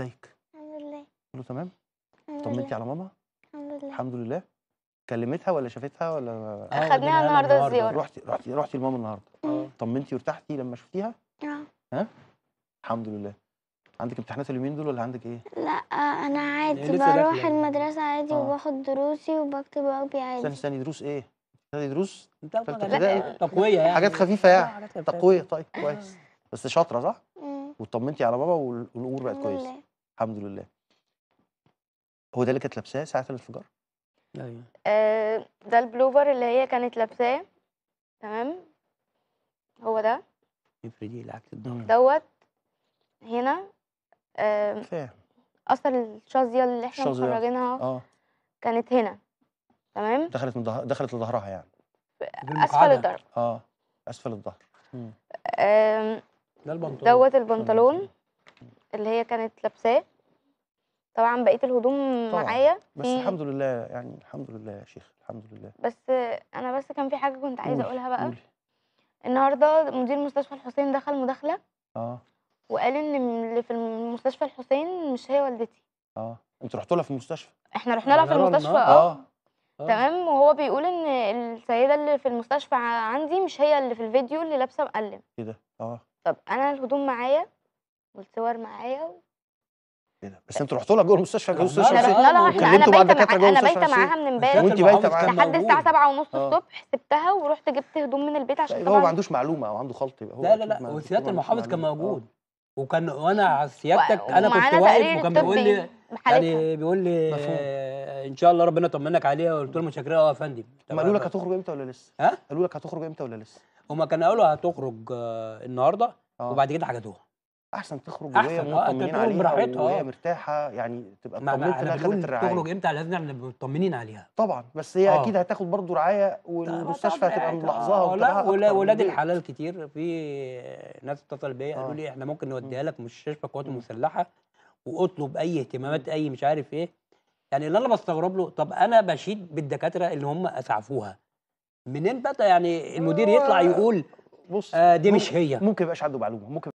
ازيك؟ الحمد لله. كله تمام؟ طمنتي على ماما؟ الحمد لله. الحمد لله. كلمتها ولا شافتها ولا خدناها النهارده الزياره؟ رحتي لماما النهارده؟ طمنتي وارتحتي لما شفتيها؟ ها؟ الحمد لله. عندك امتحانات اليومين دول ولا عندك ايه؟ لا انا عادي بروح المدرسه عادي وباخد دروسي وبكتب واجبي عادي. استني دروس ايه؟ بتاخدي دروس؟ تقويه يعني، حاجات خفيفه يعني، تقويه. طيب كويس، بس شاطره صح؟ وطمنتي على بابا والامور بقت كويسه؟ الحمد لله. هو ده اللي كانت لابساه ساعه الانفجار؟ ايوه ده البلوفر اللي هي كانت لابساه. تمام، هو ده افرديه العكس دوت هنا. اصل الشازيه اللي احنا مخرجينها كانت هنا. تمام، دخلت من دخلت لظهرها يعني، اسفل الظهر. اسفل الظهر. ده البنطلون دوت البنطلون اللي هي كانت لابساه. طبعا بقيه الهدوم معايا بس الحمد لله، يعني الحمد لله يا شيخ، الحمد لله. بس انا بس كان في حاجه كنت عايزه اقولها بقى. قولي. النهارده مدير مستشفى الحسين دخل مداخله وقال ان اللي في المستشفى الحسين مش هي والدتي. انتوا رحتوا لها في المستشفى؟ احنا رحنا لها في المستشفى. تمام. وهو بيقول ان السيده اللي في المستشفى عندي مش هي اللي في الفيديو اللي لابسه مقلم كده. طب انا الهدوم معايا والصور معايا كده. بس انتوا رحتوا لها جوه المستشفى؟ جوه المستشفى انا بايته معاها من امبارح لحد الساعه 7:30 الصبح. سبتها ورحت جبت هدوم من البيت عشان هو ما عندوش معلومه او عنده خلط. يبقى هو لا وسياده المحافظ كان موجود وكان وانا على سيادتك انا كنت واقف وكان بيقول لي ان شاء الله ربنا يطمنك عليها. قلت له متشكرين يا فندم. هم قالوا لك هتخرج امتى ولا لسه؟ ها؟ قالوا لك هتخرج امتى ولا لسه؟ هم كانوا قالوا هتخرج النهارده وبعد كده حجزوها. احسن تخرج وهي مطمنين عليها وهي مرتاحه، يعني تبقى اطمنت لها، خدت الرعايه. تخرج امتى؟ لازم احنا مطمنين عليها طبعا، بس هي اكيد هتاخد برضه رعايه والمستشفى هتبقى ملاحظاها. ولاد الحلال كتير، في ناس اتصل بيا قالوا لي احنا ممكن نوديها لك مستشفى القوات المسلحه واطلب اي اهتمامات اي مش عارف ايه. يعني اللي انا بستغرب له، طب انا بشيد بالدكاتره اللي هم اسعفوها منين بقى؟ يعني المدير يطلع يقول بص دي مش هي. ممكن ما يبقاش عنده معلومه، ممكن